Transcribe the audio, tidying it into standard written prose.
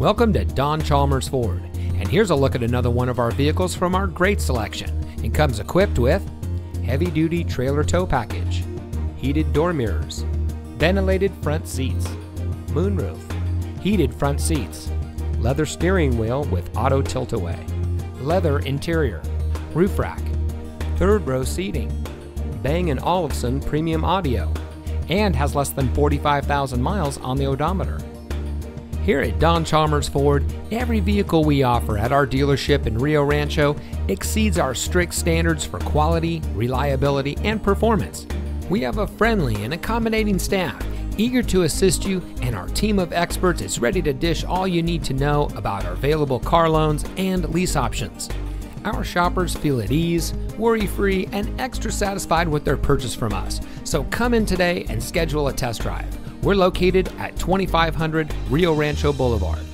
Welcome to Don Chalmers Ford, and here's a look at another one of our vehicles from our great selection. It comes equipped with heavy-duty trailer tow package, heated door mirrors, ventilated front seats, moonroof, heated front seats, leather steering wheel with auto tilt-away, leather interior, roof rack, third row seating, Bang & Olufsen premium audio, and has less than 45,000 miles on the odometer. Here at Don Chalmers Ford, every vehicle we offer at our dealership in Rio Rancho exceeds our strict standards for quality, reliability, and performance. We have a friendly and accommodating staff eager to assist you, and our team of experts is ready to dish all you need to know about our available car loans and lease options. Our shoppers feel at ease, worry-free, and extra satisfied with their purchase from us. So come in today and schedule a test drive. We're located at 2500 Rio Rancho Boulevard.